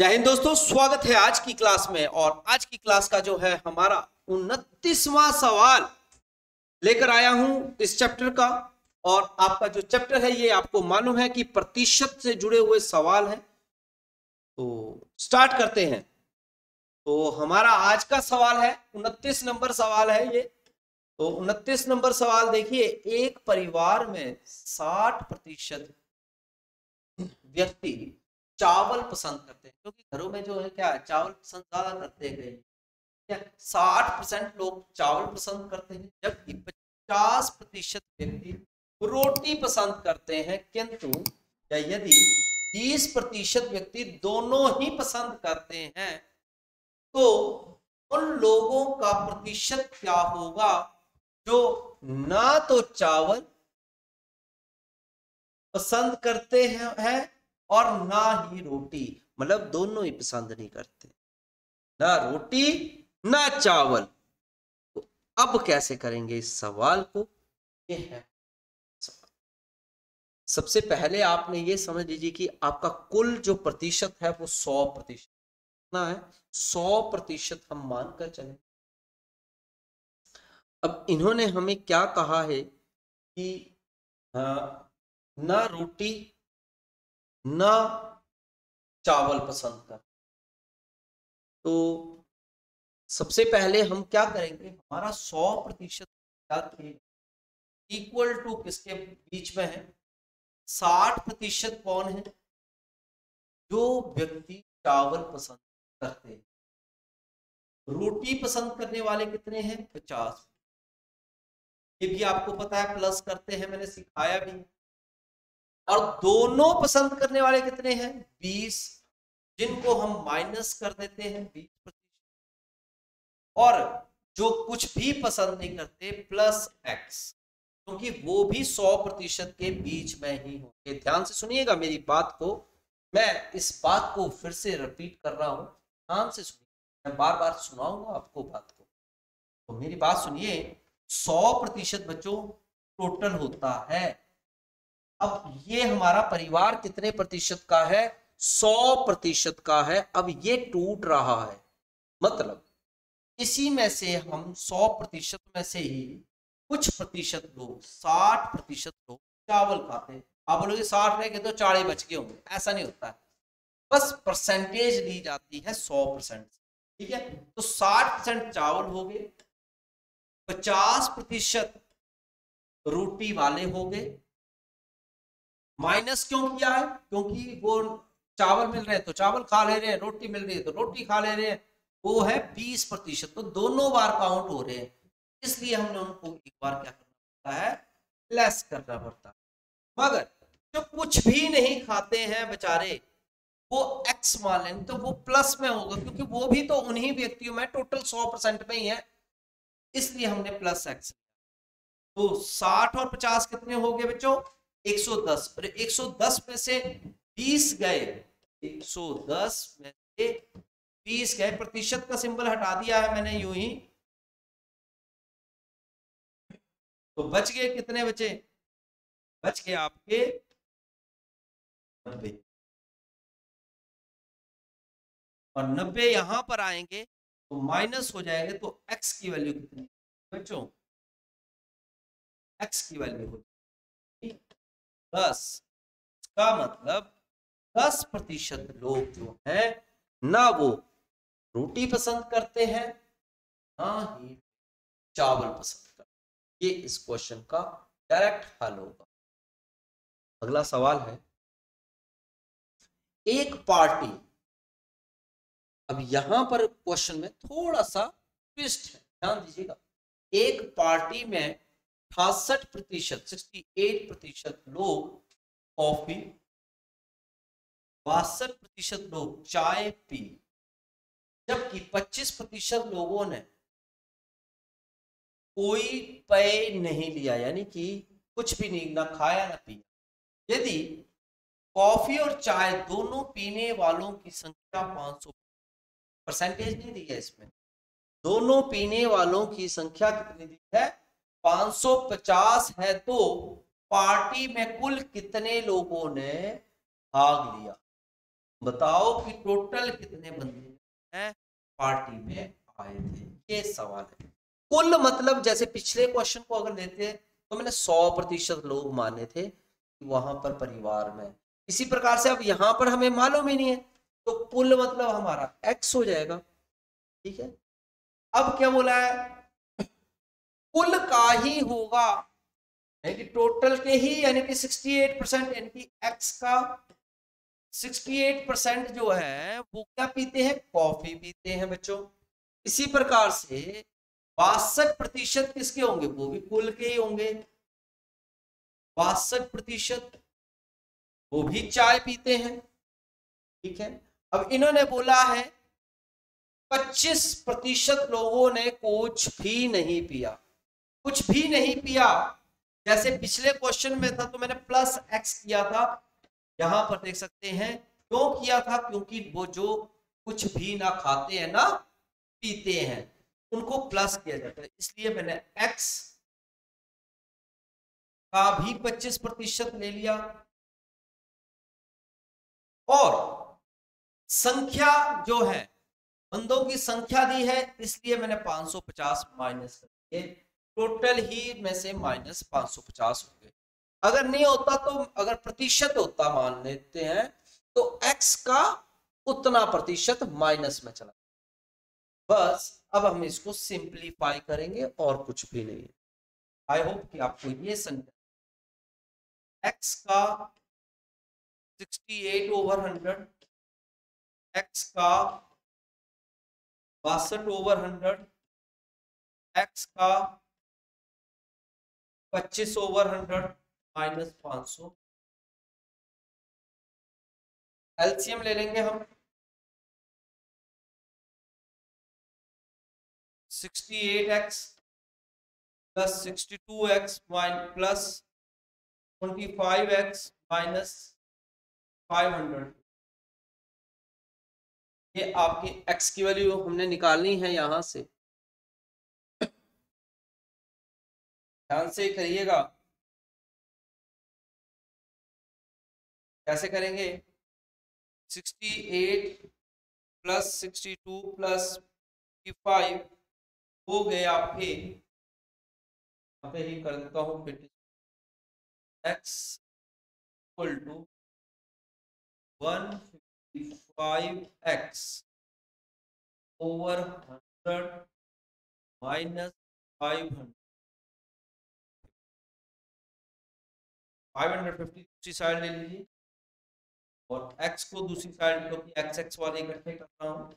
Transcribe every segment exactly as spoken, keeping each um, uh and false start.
जय हिंद दोस्तों, स्वागत है आज की क्लास में। और आज की क्लास का जो है हमारा उनतीसवां सवाल लेकर आया हूं इस चैप्टर का। और आपका जो चैप्टर है ये आपको मालूम है कि प्रतिशत से जुड़े हुए सवाल है। तो स्टार्ट करते हैं। तो हमारा आज का सवाल है उनतीस नंबर सवाल है ये। तो उनतीस नंबर सवाल देखिए, एक परिवार में साठ प्रतिशत व्यक्ति चावल पसंद करते हैं, क्योंकि घरों में जो है क्या है चावल पसंद ज्यादा करते हैं। साठ परसेंट लोग चावल पसंद करते हैं, जबकि पचास प्रतिशत व्यक्ति रोटी पसंद करते हैं। किंतु यदि तीस प्रतिशत व्यक्ति दोनों ही पसंद करते हैं तो उन लोगों का प्रतिशत क्या होगा जो ना तो चावल पसंद करते हैं है, और ना ही रोटी। मतलब दोनों ही पसंद नहीं करते, ना रोटी ना चावल। तो अब कैसे करेंगे इस सवाल को, ये है सवाल। सबसे पहले आपने ये समझ लीजिए कि आपका कुल जो प्रतिशत है वो सौ प्रतिशत कितना है, सौ प्रतिशत हम मानकर चलें। अब इन्होंने हमें क्या कहा है कि हाँ, ना रोटी ना चावल पसंद कर। तो सबसे पहले हम क्या करेंगे, हमारा सौ प्रतिशत इक्वल टू किसके बीच में है, साठ प्रतिशत कौन है, जो व्यक्ति चावल पसंद करते हैं। रोटी पसंद करने वाले कितने हैं, पचास। ये भी आपको पता है, प्लस करते हैं, मैंने सिखाया भी। और दोनों पसंद करने वाले कितने हैं, बीस, जिनको हम माइनस कर देते हैं बीस प्रतिशत। और जो कुछ भी पसंद नहीं करते प्लस एक्स, क्योंकि वो भी सौ प्रतिशत के बीच में ही होंगे। ध्यान से सुनिएगा मेरी बात को, मैं इस बात को फिर से रिपीट कर रहा हूं, ध्यान से सुनिए, मैं बार बार सुनाऊंगा आपको बात को। तो मेरी बात सुनिए, सौ प्रतिशत बच्चों टोटल होता है। अब ये हमारा परिवार कितने प्रतिशत का है, सौ प्रतिशत का है। अब ये टूट रहा है, मतलब इसी में से हम सौ प्रतिशत में से ही कुछ प्रतिशत लोग, साठ प्रतिशत लोग चावल खाते हैं। आप बोलोगे साठ रह गए तो चारे बच गए होंगे, ऐसा नहीं होता है, बस परसेंटेज ली जाती है सौ परसेंट ठीक है। तो साठ परसेंट चावल हो गए, पचास प्रतिशत रोटी वाले हो गए। माइनस क्यों किया है, क्योंकि वो चावल मिल रहे हैं तो चावल खा ले रहे हैं, रोटी मिल रही है तो रोटी खा ले रहे हैं। वो है बीस प्रतिशत, तो दोनों बार काउंट हो रहे हैं, इसलिए हमने उनको एक बार क्या करना पड़ता है, लेस करना पड़ता है। मगर जो कुछ भी नहीं खाते हैं बेचारे, वो एक्स मान लें तो वो प्लस में होगा, क्योंकि वो भी तो उन्हीं व्यक्तियों में टोटल सौ परसेंट में ही है, इसलिए हमने प्लस एक्स। तो साठ और पचास कितने हो गए बच्चों, एक सौ दस। और एक सौ दस में से बीस गए, एक सौ दस में से बीस गए। प्रतिशत का सिंबल हटा दिया है मैंने यूं ही, तो बच गए कितने बचे, बच गए आपके नब्बे। और नब्बे यहां पर आएंगे तो माइनस हो जाएंगे, तो x की वैल्यू कितनी बच्चों, x की वैल्यू हो दस। इसका मतलब दस प्रतिशत लोग जो है ना वो रोटी पसंद करते हैं ना ही चावल पसंद करते। ये इस क्वेश्चन का डायरेक्ट हल होगा। अगला सवाल है, एक पार्टी। अब यहां पर क्वेश्चन में थोड़ा सा ट्विस्ट है, ध्यान दीजिएगा। एक पार्टी में अठासठ प्रतिशत सिक्सटी एट प्रतिशत लोग कॉफी, बासठ प्रतिशत लोग चाय पी, जबकि पच्चीस प्रतिशत लोगों ने कोई पेय नहीं लिया, यानी कि कुछ भी नहीं, ना खाया ना पिया। यदि कॉफी और चाय दोनों पीने वालों की संख्या पाँच सौ, परसेंटेज नहीं दी है इसमें, दोनों पीने वालों की संख्या कितनी दी है, पाँच सौ पचास है। तो पार्टी में कुल कितने लोगों ने भाग लिया, बताओ कि टोटल कितने बंदे हैं पार्टी में आए थे, ये सवाल है। कुल मतलब जैसे पिछले क्वेश्चन को अगर लेते तो मैंने सौ प्रतिशत लोग माने थे कि वहां पर परिवार में, इसी प्रकार से अब यहाँ पर हमें मालूम ही नहीं है तो कुल मतलब हमारा एक्स हो जाएगा। ठीक है, अब क्या बोला है कुल का ही होगा यानी टोटल के ही, यानी कि अड़सठ परसेंट यानी कि एक्स का अड़सठ परसेंट जो है वो क्या पीते हैं, कॉफी पीते हैं बच्चों। इसी प्रकार से बासठ प्रतिशत किसके होंगे, वो भी कुल के ही होंगे। बासठ प्रतिशत वो भी चाय पीते हैं। ठीक है, अब इन्होंने बोला है पच्चीस प्रतिशत लोगों ने कुछ भी नहीं पिया, कुछ भी नहीं पिया। जैसे पिछले क्वेश्चन में था तो मैंने प्लस एक्स किया था, यहां पर देख सकते हैं क्यों किया था, क्योंकि वो जो कुछ भी ना खाते हैं ना पीते हैं उनको प्लस किया जाता है, इसलिए मैंने एक्स का भी पच्चीस प्रतिशत ले लिया। और संख्या जो है बंदों की संख्या दी है इसलिए मैंने पाँच सौ पचास माइनस कर दिए, टोटल ही में से माइनस पाँच सौ पचास हो गए। अगर नहीं होता तो अगर प्रतिशत होता मान लेते हैं तो x का उतना प्रतिशत माइनस में चला, बस। अब हम इसको सिंपलीफाई करेंगे और कुछ भी नहीं है। आई होप कि आपको ये संख्या x का अड़सठ ओवर हंड्रेड, x का बासठ ओवर हंड्रेड, x का पच्चीस ओवर हंड्रेड माइनस पाँच सौ, एलसीएम ले लेंगे हम अड़सठ एक्स प्लस बासठ एक्स माइनस प्लस पच्चीस एक्स माइनस पाँच सौ। ये आपके x की वैल्यू हमने निकालनी है यहां से, ध्यान से करिएगा कैसे करेंगे। अड़सठ प्लस बासठ प्लस पचपन हो गए आपके, यहाँ पे ही कर देता हूँ x इक्वल टू एक सौ पचपन एक्स ओवर हंड्रेड माइनस पाँच सौ, पाँच सौ पचास दूसरी साइड ले लीजिए और x को दूसरी साइड लो कि x x वाले इकट्ठे करता हूँ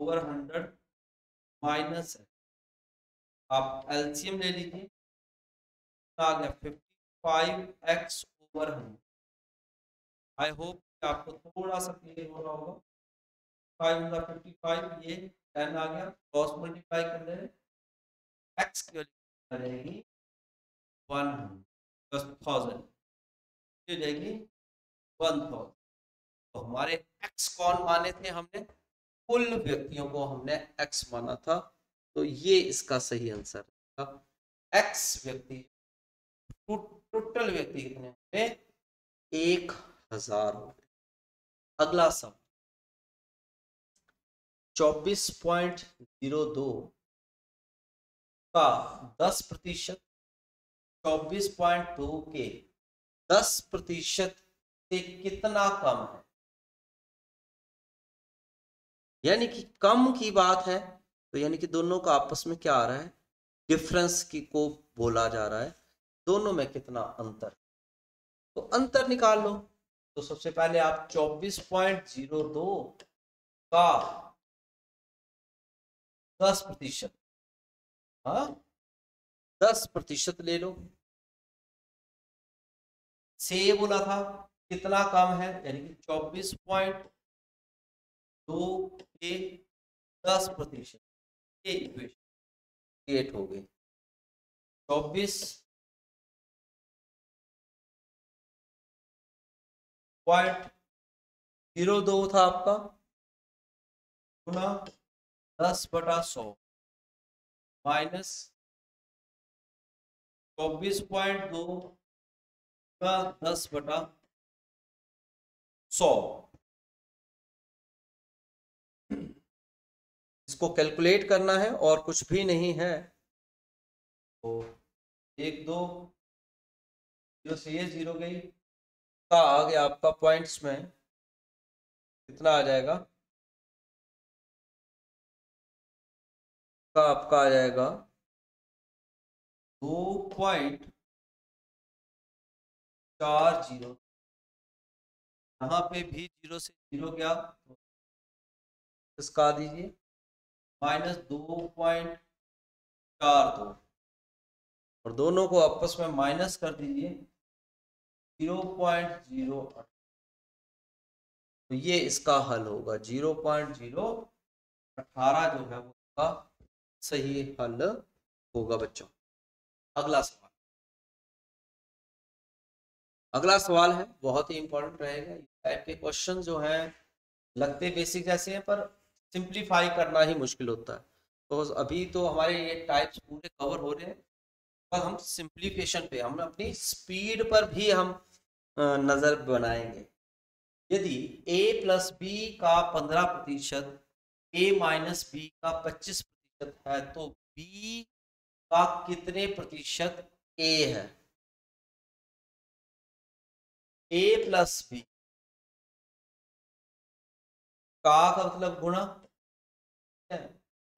ओवर हंड्रेड माइनस आप एलसीएम ले लीजिए, आ गया पचपन x over hundred. I hope आपको थोड़ा सा क्लियर हो रहा होगा। पाँच सौ पचपन ये टेन आ गया, क्रॉस मल्टीप्लाई कर ले x की वैल्यू रहेगी वन प्लस थाउजेंड जाएगी वन थाउजेंड। तो हमारे x कौन माने थे, हमने कुल व्यक्तियों को हमने x माना था, तो ये इसका सही आंसर था। x व्यक्ति टोटल व्यक्ति कितने में एक हजार हो गए। अगला सवाल चौबीस पॉइंट जीरो दो का दस प्रतिशत चौबीस पॉइंट दो के दस प्रतिशत से कितना कम है, यानी कि कम की बात है तो यानी कि दोनों का आपस में क्या आ रहा है, डिफरेंस की को बोला जा रहा है, दोनों में कितना अंतर, तो अंतर निकाल लो। तो सबसे पहले आप चौबीस पॉइंट जीरो दो का दस प्रतिशत, हाँ दस प्रतिशत ले लो, से ये बोला था कितना कम है यानी कि चौबीस पॉइंट दो के दस प्रतिशत के इक्वेशन क्रिएट हो गए। चौबीस पॉइंट जीरो दो था आपका गुना दस बटा सौ माइनस चौबीस पॉइंट दो दस बटा सौ, इसको कैलकुलेट करना है और कुछ भी नहीं है। तो एक दो जीरो से ये जीरो गई, का आ गया आपका पॉइंट्स में कितना आ जाएगा, का आपका आ जाएगा दो पॉइंट चार जीरो। यहाँ पे भी जीरो से जीरो गया तो इसका दीजिए माइनस दो पॉइंट चार दो, और दोनों को आपस में माइनस कर दीजिए जीरो पॉइंट जीरो आठ। तो ये इसका हल होगा जीरो पॉइंट जीरो अठारह जो है वो का सही हल होगा। बच्चों अगला सवाल, अगला सवाल है बहुत ही इंपॉर्टेंट रहेगा। टाइप के क्वेश्चन जो है लगते बेसिक जैसे हैं पर सिंप्लीफाई करना ही मुश्किल होता है। तो अभी तो हमारे ये टाइप्स पूरे कवर हो रहे हैं पर हम सिंप्लीफिकेशन पे हम अपनी स्पीड पर भी हम नज़र बनाएंगे। यदि a प्लस बी का पंद्रह प्रतिशत ए माइनस बी का पच्चीस प्रतिशत है तो बी का कितने प्रतिशत ए है? ए प्लस बी का का मतलब गुणा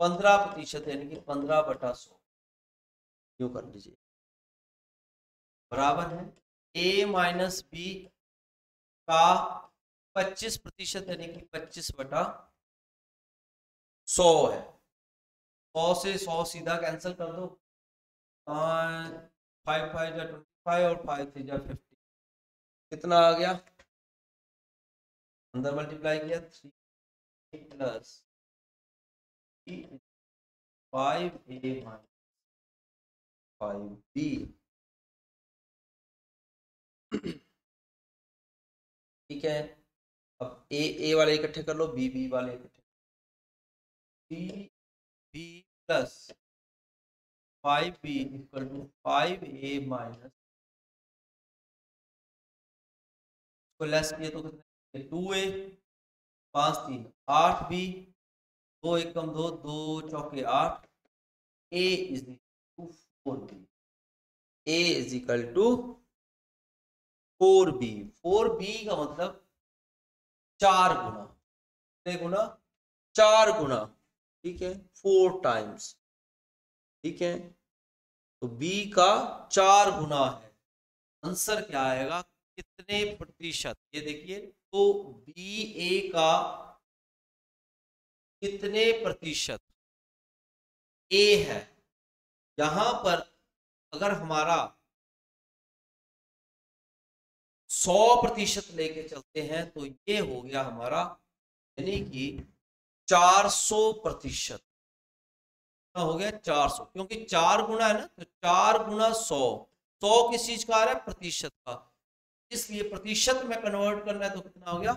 पंद्रह प्रतिशत यानी कि पंद्रह बटा सौ क्यों कर लीजिए, बराबर है ए माइनस बी का पच्चीस प्रतिशत यानी कि पच्चीस बटा सौ है। सौ से सौ सीधा कैंसिल कर दो, फाइव फाइव या ट्वेंटी फाइव और फाइव थ्री या फिफ्टी, कितना आ गया? अंदर मल्टीप्लाई किया three plus five a minus five b ठीक है। अब ए ए वाले इकट्ठे कर लो, बी बी वाले इकट्ठे, b plus five b equal to five a minus, इसको लेस किए तो कितने टू ए, पाँच तीन आठ बी, दो एक कम दो, दो चौके आठ, a is two four b, a is equal to four b. Four b का मतलब चार गुना, कितने गुना? चार गुना ठीक है, फोर टाइम्स ठीक है। तो बी का चार गुना है, आंसर क्या आएगा कितने प्रतिशत? ये देखिए तो बी ए का कितने प्रतिशत ए है। यहां पर अगर हमारा सौ प्रतिशत लेके चलते हैं तो ये हो गया हमारा यानी कि चार सौ प्रतिशत हो गया चार सौ, क्योंकि चार गुना है ना तो चार गुना सौ, सौ किस चीज का आ रहा है? प्रतिशत का, इसलिए प्रतिशत में कन्वर्ट करना है तो कितना हो गया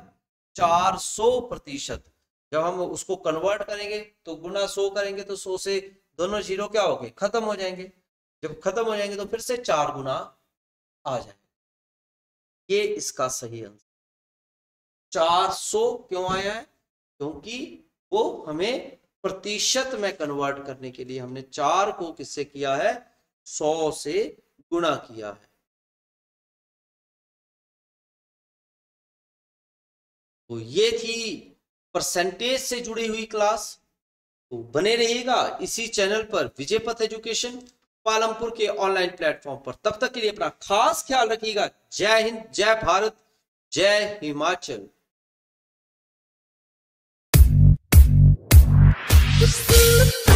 चार सौ प्रतिशत। जब हम उसको कन्वर्ट करेंगे तो गुना सौ करेंगे तो सौ से दोनों जीरो क्या हो गए? खत्म हो जाएंगे। जब खत्म हो जाएंगे तो फिर से चार गुना आ जाएंगे। ये इसका सही आंसर। चार सौ क्यों आया है? क्योंकि वो हमें प्रतिशत में कन्वर्ट करने के लिए हमने चार को किससे किया है? सौ से गुणा किया है। तो ये थी परसेंटेज से जुड़ी हुई क्लास। तो बने रहिएगा इसी चैनल पर विजयपथ एजुकेशन पालमपुर के ऑनलाइन प्लेटफॉर्म पर। तब तक के लिए अपना खास ख्याल रखिएगा। जय हिंद, जय भारत, जय Himachal. We'll be right back.